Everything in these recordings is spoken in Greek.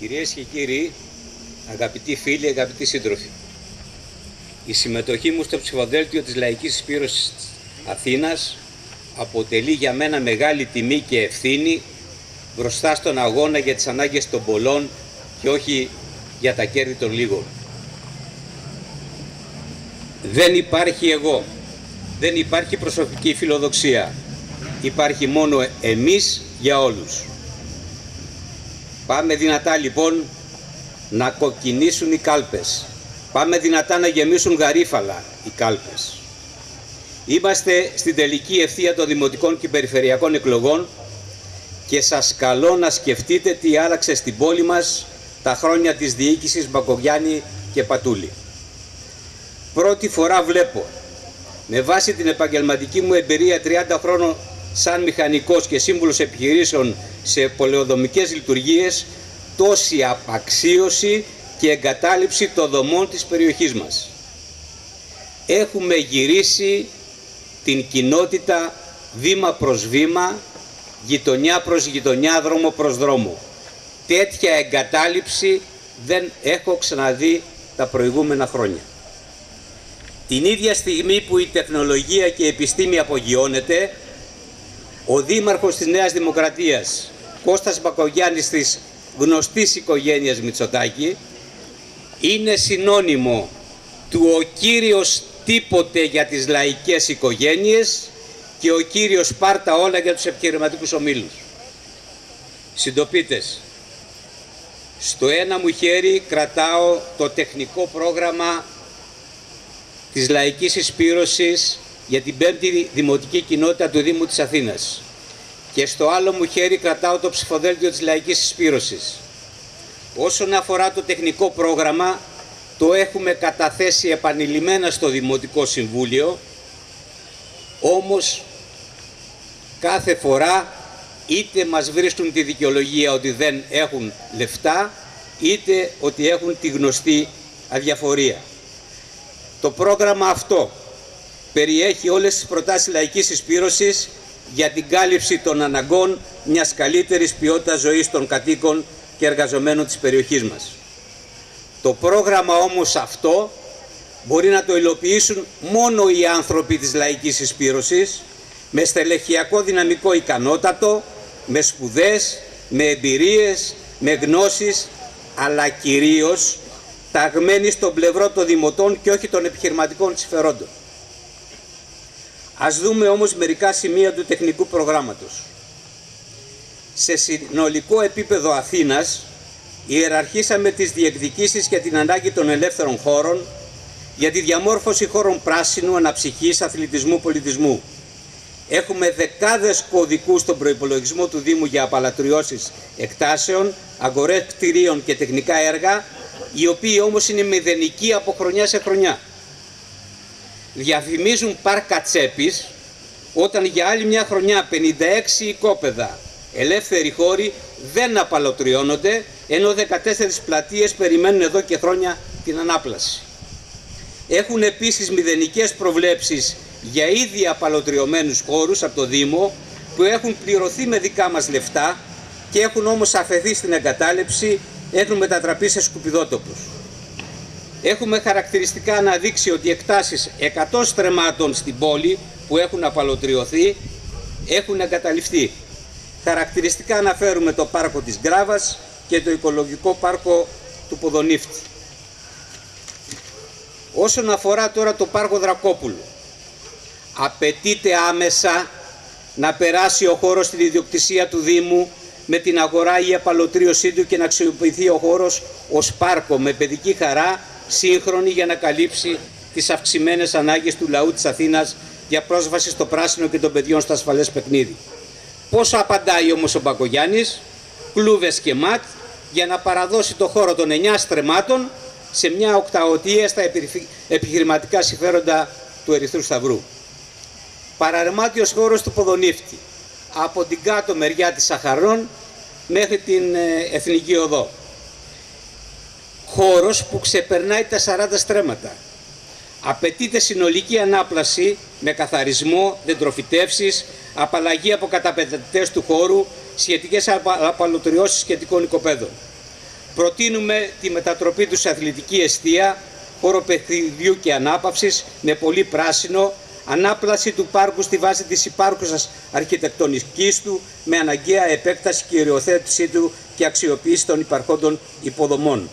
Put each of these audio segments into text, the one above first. Κυρίες και κύριοι, αγαπητοί φίλοι, αγαπητοί σύντροφοι, η συμμετοχή μου στο ψηφοδέλτιο της Λαϊκής Συσπείρωσης Αθήνας αποτελεί για μένα μεγάλη τιμή και ευθύνη μπροστά στον αγώνα για τις ανάγκες των πολλών και όχι για τα κέρδη των λίγων. Δεν υπάρχει εγώ, δεν υπάρχει προσωπική φιλοδοξία, υπάρχει μόνο εμείς για όλους. Πάμε δυνατά λοιπόν να κοκκινήσουν οι κάλπες. Πάμε δυνατά να γεμίσουν γαρίφαλα οι κάλπες. Είμαστε στην τελική ευθεία των δημοτικών και περιφερειακών εκλογών και σας καλώ να σκεφτείτε τι άλλαξε στην πόλη μας τα χρόνια της διοίκησης Μπακογιάννη και Πατούλη. Πρώτη φορά βλέπω, με βάση την επαγγελματική μου εμπειρία 30 χρόνων σαν μηχανικός και σύμβουλος επιχειρήσεων σε πολεοδομικές λειτουργίες, τόση απαξίωση και εγκατάλειψη των δομών της περιοχής μας. Έχουμε γυρίσει την κοινότητα βήμα προς βήμα, γειτονιά προς γειτονιά, δρόμο προς δρόμο. Τέτοια εγκατάλειψη δεν έχω ξαναδεί τα προηγούμενα χρόνια. Την ίδια στιγμή που η τεχνολογία και η επιστήμη απογειώνεται, ο Δήμαρχος της Νέας Δημοκρατίας, Κώστας Μπακογιάννης, της γνωστής οικογένειας Μητσοτάκη, είναι συνώνυμο του «ο κύριος τίποτε για τις λαϊκές οικογένειες» και «ο κύριος πάρτα όλα για τους επιχειρηματικούς ομίλους». Συντοπίτες, στο ένα μου χέρι κρατάω το τεχνικό πρόγραμμα της Λαϊκής Συσπείρωσης για την 5η Δημοτική Κοινότητα του Δήμου της Αθήνας και στο άλλο μου χέρι κρατάω το ψηφοδέλτιο της Λαϊκής Συσπείρωσης. Όσον αφορά το τεχνικό πρόγραμμα, το έχουμε καταθέσει επανειλημμένα στο Δημοτικό Συμβούλιο, όμως κάθε φορά είτε μας βρίσκουν τη δικαιολογία ότι δεν έχουν λεφτά, είτε ότι έχουν τη γνωστή αδιαφορία. Το πρόγραμμα αυτό περιέχει όλες τις προτάσεις λαϊκής συσπείρωσης για την κάλυψη των αναγκών μιας καλύτερης ποιότητας ζωής των κατοίκων και εργαζομένων της περιοχής μας. Το πρόγραμμα όμως αυτό μπορεί να το υλοποιήσουν μόνο οι άνθρωποι της λαϊκής συσπείρωσης με στελεχειακό δυναμικό ικανότατο, με σπουδές, με εμπειρίες, με γνώσεις, αλλά κυρίως ταγμένοι στον πλευρό των δημοτών και όχι των επιχειρηματικών συμφερόντων. Ας δούμε όμως μερικά σημεία του τεχνικού προγράμματος. Σε συνολικό επίπεδο Αθήνας, ιεραρχήσαμε τις διεκδικήσεις για την ανάγκη των ελεύθερων χώρων, για τη διαμόρφωση χώρων πράσινου, αναψυχής, αθλητισμού, πολιτισμού. Έχουμε δεκάδες κωδικούς στον προϋπολογισμό του Δήμου για απαλατριώσεις εκτάσεων, αγορές κτηρίων και τεχνικά έργα, οι οποίοι όμως είναι μηδενικοί από χρονιά σε χρονιά. Διαφημίζουν πάρκα τσέπης, όταν για άλλη μια χρονιά 56 οικόπεδα ελεύθεροι χώροι δεν απαλωτριώνονται, ενώ 14 πλατείες περιμένουν εδώ και χρόνια την ανάπλαση. Έχουν επίσης μηδενικές προβλέψεις για ήδη απαλωτριωμένους χώρους από το Δήμο, που έχουν πληρωθεί με δικά μας λεφτά και έχουν όμως αφαιθεί στην εγκατάλειψη, έχουν μετατραπεί σε σκουπιδότοπους. Έχουμε χαρακτηριστικά αναδείξει ότι οι εκτάσεις 100 στρεμμάτων στην πόλη που έχουν απαλωτριωθεί έχουν εγκαταλειφθεί. Χαρακτηριστικά αναφέρουμε το πάρκο της Γκράβας και το οικολογικό πάρκο του Ποδονύφτη. Όσον αφορά τώρα το πάρκο Δρακόπουλου, απαιτείται άμεσα να περάσει ο χώρος στην ιδιοκτησία του Δήμου με την αγορά ή απαλωτρίωσή του και να αξιοποιηθεί ο χώρος ως πάρκο με παιδική χαρά σύγχρονη για να καλύψει τις αυξημένες ανάγκες του λαού της Αθήνας για πρόσβαση στο πράσινο και των παιδιών στο ασφαλές παιχνίδι. Πώς απαντάει όμως ο Μπακογιάννης? Κλούβες και ματ για να παραδώσει το χώρο των 9 στρεμμάτων σε μια οκταωτία στα επιχειρηματικά συμφέροντα του Ερυθρού Σταυρού. Παραρμάτιος χώρος του Ποδονύφτη, από την κάτω μεριά της Σαχαρών μέχρι την Εθνική Οδό. Χώρος που ξεπερνάει τα 40 στρέμματα. Απαιτείται συνολική ανάπλαση με καθαρισμό, δεντροφυτεύσεις, απαλλαγή από καταπαιδευτές του χώρου, σχετικές απαλωτριώσεις σχετικών οικοπαίδων. Προτείνουμε τη μετατροπή του σε αθλητική εστία, χώρο παιχνιδιού και ανάπαυσης με πολύ πράσινο, ανάπλαση του πάρκου στη βάση της υπάρχουσας αρχιτεκτονικής του με αναγκαία επέκταση και κυριοθέτησή του και αξιοποίηση των υπαρχόντων υποδομών.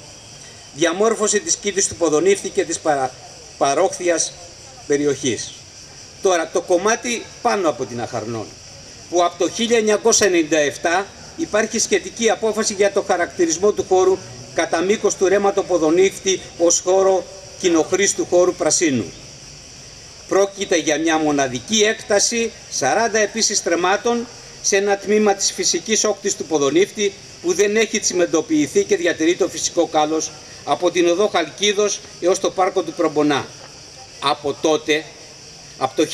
Διαμόρφωση της κήτης του Ποδονύφτη και της παρόχθιας περιοχής. Τώρα το κομμάτι πάνω από την Αχαρνών, που από το 1997 υπάρχει σχετική απόφαση για το χαρακτηρισμό του χώρου κατά μήκος του ρέματο Ποδονύφτη ως χώρο κοινοχρήστου χώρου πρασίνου. Πρόκειται για μια μοναδική έκταση 40 επίσης τρεμάτων σε ένα τμήμα της φυσικής όχθης του Ποδονύφτη που δεν έχει τσιμεντοποιηθεί και διατηρεί το φυσικό κάλος από την οδό Χαλκίδος έως το πάρκο του Προμπονά. Από τότε, από το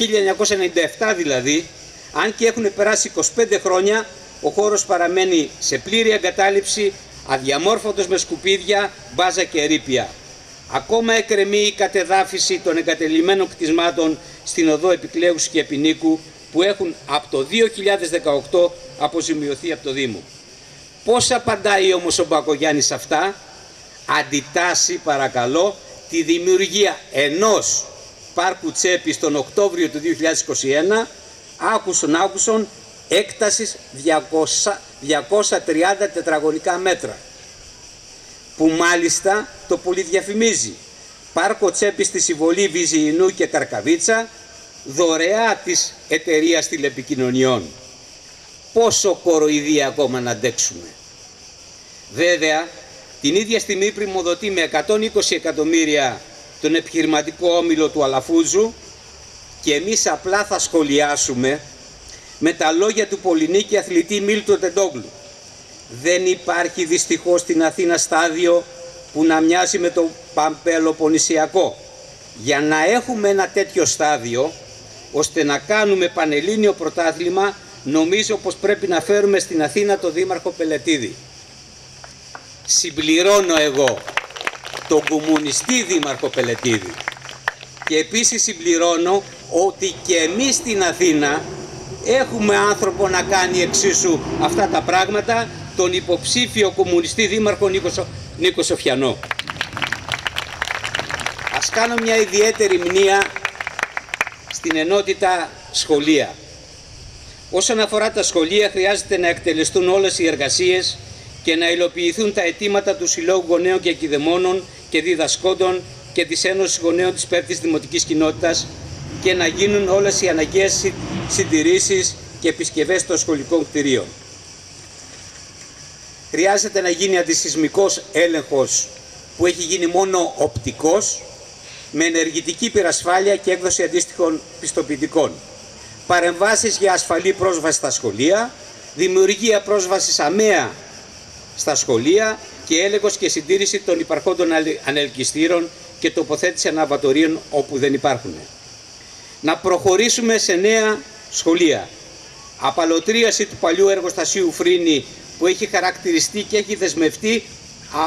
1997 δηλαδή, αν και έχουν περάσει 25 χρόνια, ο χώρος παραμένει σε πλήρη εγκατάλειψη, αδιαμόρφωτος με σκουπίδια, μπάζα και ερείπια. Ακόμα εκκρεμεί η κατεδάφιση των εγκατελειμμένων κτισμάτων στην οδό Επικλέους και Επινίκου που έχουν από το 2018 αποζημιωθεί από το Δήμο. Πώς απαντάει όμως ο Μπακογιάννης σε αυτά? Αντιτάσσει παρακαλώ τη δημιουργία ενός πάρκου τσέπης τον Οκτώβριο του 2021 άκουσον έκτασης 230 τετραγωνικά μέτρα, που μάλιστα το πολυδιαφημίζει. Πάρκο τσέπης στη συμβολή Βυζιεινού και Καρκαβίτσα, δωρεά της εταιρείας τηλεπικοινωνιών. Πόσο κοροϊδία ακόμα να αντέξουμε? Βέβαια, την ίδια στιγμή πρημοδοτεί με 120 εκατομμύρια τον επιχειρηματικό όμιλο του Αλαφούζου και εμείς απλά θα σχολιάσουμε με τα λόγια του πολυνίκη αθλητή Μίλτο Τεντόγλου. Δεν υπάρχει δυστυχώς στην Αθήνα στάδιο που να μοιάζει με το Παμπελοποννησιακό. Για να έχουμε ένα τέτοιο στάδιο, ώστε να κάνουμε πανελλήνιο πρωτάθλημα, νομίζω πως πρέπει να φέρουμε στην Αθήνα το δήμαρχο Πελετίδη. Συμπληρώνω εγώ τον κομμουνιστή δήμαρχο Πελετίδη. Και επίσης συμπληρώνω ότι και εμείς στην Αθήνα έχουμε άνθρωπο να κάνει εξίσου αυτά τα πράγματα, τον υποψήφιο κομμουνιστή δήμαρχο Νίκο Σοφιανό. Ας κάνω μια ιδιαίτερη μνήα στην ενότητα σχολεία. Όσον αφορά τα σχολεία, χρειάζεται να εκτελεστούν όλες οι εργασίες και να υλοποιηθούν τα αιτήματα του Συλλόγου Γονέων και Κηδεμόνων και Διδασκόντων και της Ένωσης Γονέων της Πέμπτης Δημοτικής Κοινότητας και να γίνουν όλες οι αναγκαίες συντηρήσεις και επισκευές των σχολικών κτηρίων. Χρειάζεται να γίνει αντισυσμικός έλεγχος που έχει γίνει μόνο οπτικός, με ενεργητική υπερασφάλεια και έκδοση αντίστοιχων πιστοποιητικών. Παρεμβάσεις για ασφαλή πρόσβαση στα σχολεία, δημιουργία πρόσβασης αμαία στα σχολεία και έλεγχος και συντήρηση των υπαρχόντων ανελκυστήρων και τοποθέτηση αναβατορίων όπου δεν υπάρχουν. Να προχωρήσουμε σε νέα σχολεία. Απαλωτρίαση του παλιού εργοστασίου Φρίνη που έχει χαρακτηριστεί και έχει δεσμευτεί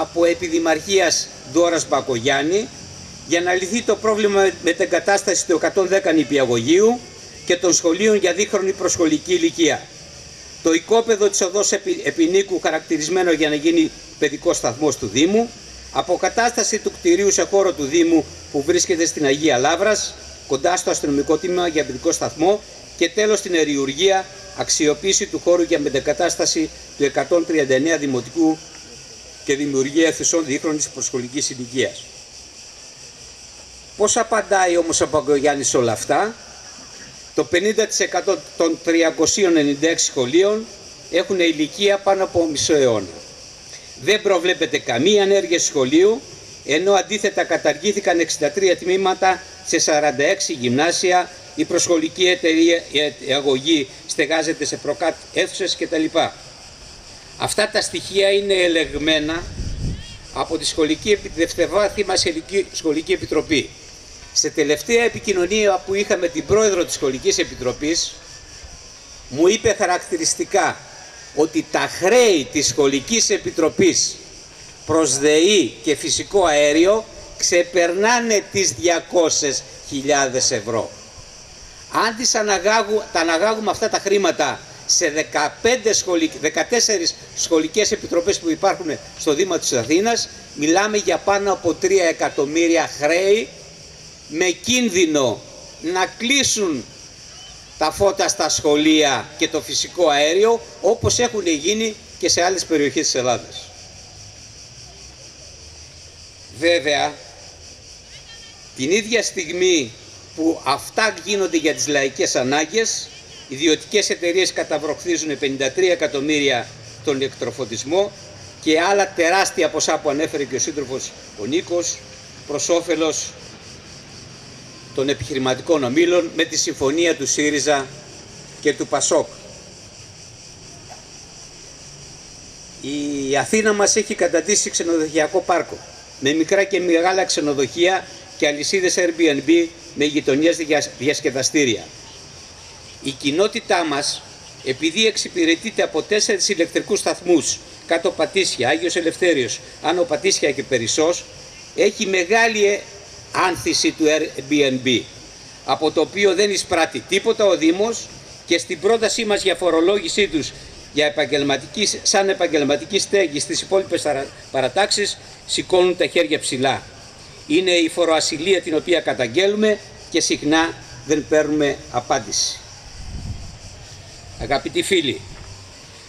από επιδημαρχίας Ντόρας Μπακογιάννη για να λυθεί το πρόβλημα με την κατάσταση του 110 νηπιαγωγείου και των σχολείων για δίχρονη προσχολική ηλικία. Το οικόπεδο της οδός Επινίκου χαρακτηρισμένο για να γίνει παιδικό σταθμός του Δήμου, αποκατάσταση του κτηρίου σε χώρο του Δήμου που βρίσκεται στην Αγία Λάβρας, κοντά στο αστυνομικό τμήμα για παιδικό σταθμό και τέλος την Εριουργία, αξιοποίηση του χώρου για μετεγκατάσταση του 139 Δημοτικού και δημιουργία αιθουσών δίχρονης προσχολικής ηλικίας. Πώς απαντάει όμως ο Μπακογιάννης σε όλα αυτά? Το 50% των 396 σχολείων έχουν ηλικία πάνω από μισό αιώνα. Δεν προβλέπεται καμία ενέργεια σχολείου, ενώ αντίθετα καταργήθηκαν 63 τμήματα σε 46 γυμνάσια, η προσχολική αγωγή στεγάζεται σε προκάτ αίθουσες κτλ. Αυτά τα στοιχεία είναι ελεγμένα από τη δευτεροβάθμια σχολική επιτροπή. Σε τελευταία επικοινωνία που είχα με την πρόεδρο της σχολικής επιτροπής, μου είπε χαρακτηριστικά ότι τα χρέη της σχολικής επιτροπής προς ΔΕΗ και φυσικό αέριο ξεπερνάνε τις 200.000 ευρώ. Αν τα αναγάγουμε αυτά τα χρήματα σε 14 σχολικές επιτροπές που υπάρχουν στο Δήμα της Αθήνας, μιλάμε για πάνω από 3 εκατομμύρια χρέη, με κίνδυνο να κλείσουν τα φώτα στα σχολεία και το φυσικό αέριο, όπως έχουν γίνει και σε άλλες περιοχές της Ελλάδας. Βέβαια, την ίδια στιγμή που αυτά γίνονται για τις λαϊκές ανάγκες, ιδιωτικές εταιρείες καταβροχθίζουν 53 εκατομμύρια τον ηλεκτροφωτισμό και άλλα τεράστια ποσά που ανέφερε και ο σύντροφος ο Νίκος, προς όφελος των επιχειρηματικών ομίλων με τη συμφωνία του ΣΥΡΙΖΑ και του ΠΑΣΟΚ. Η Αθήνα μας έχει καταντήσει ξενοδοχειακό πάρκο με μικρά και μεγάλα ξενοδοχεία και αλυσίδες Airbnb με γειτονιές διασκεδαστήρια. Η κοινότητά μας, επειδή εξυπηρετείται από 4 ηλεκτρικούς σταθμούς, Κάτω Πατήσια, Άγιος Ελευθέριος, Άνω Πατήσια και Περισσός, έχει μεγάλη άνθηση του Airbnb, από το οποίο δεν εισπράττει τίποτα ο Δήμος, και στην πρότασή μας για φορολόγησή τους για επαγγελματική στέγη στις υπόλοιπες παρατάξεις σηκώνουν τα χέρια ψηλά. Είναι η φοροασυλία την οποία καταγγέλουμε και συχνά δεν παίρνουμε απάντηση. Αγαπητοί φίλοι,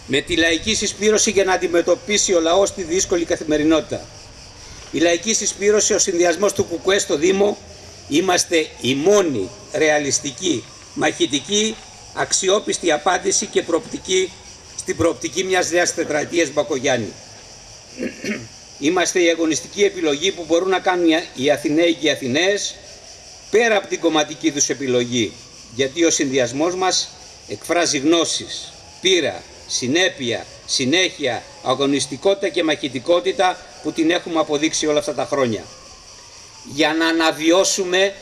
με τη λαϊκή συσπείρωση για να αντιμετωπίσει ο λαός τη δύσκολη καθημερινότητα, η λαϊκή συσπείρωση, ο συνδυασμός του ΚΚΕ στο Δήμο, είμαστε η μόνη ρεαλιστική, μαχητική, αξιόπιστη απάντηση και προοπτική στην προοπτική μιας νέας τετραετίας Μπακογιάννη. Είμαστε η αγωνιστική επιλογή που μπορούν να κάνουν οι Αθηναίοι και οι Αθηναίες πέρα από την κομματική τους επιλογή, γιατί ο συνδυασμός μας εκφράζει γνώσεις, πείρα, συνέπεια, συνέχεια, αγωνιστικότητα και μαχητικότητα που την έχουμε αποδείξει όλα αυτά τα χρόνια, για να αναβιώσουμε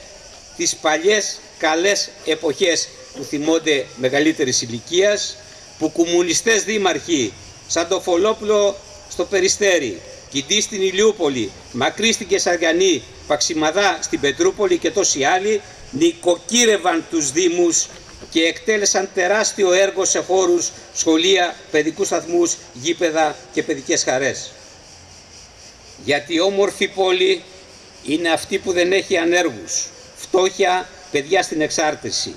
τις παλιές καλές εποχές που θυμώνται μεγαλύτερης ηλικίας, που κομμουνιστές δήμαρχοι σαν το Φολόπουλο στο Περιστέρι, Κιντή στην Ηλιούπολη, Μακρύ στην Κεσαργανή, Παξιμαδά στην Πετρούπολη και τόσοι άλλοι νοικοκύρευαν τους δήμους και εκτέλεσαν τεράστιο έργο σε χώρους, σχολεία, παιδικούς σταθμούς, γήπεδα και παιδικές χαρές. Γιατί όμορφη πόλη είναι αυτή που δεν έχει ανέργους, φτώχεια, παιδιά στην εξάρτηση.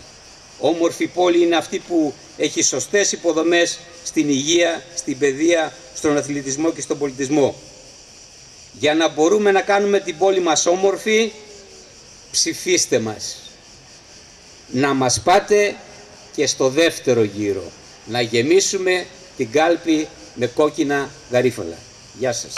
Όμορφη πόλη είναι αυτή που έχει σωστές υποδομές στην υγεία, στην παιδεία, στον αθλητισμό και στον πολιτισμό. Για να μπορούμε να κάνουμε την πόλη μας όμορφη, ψηφίστε μας. Να μας πάτε και στο δεύτερο γύρο, να γεμίσουμε την κάλπη με κόκκινα γαρίφαλα. Γεια σας.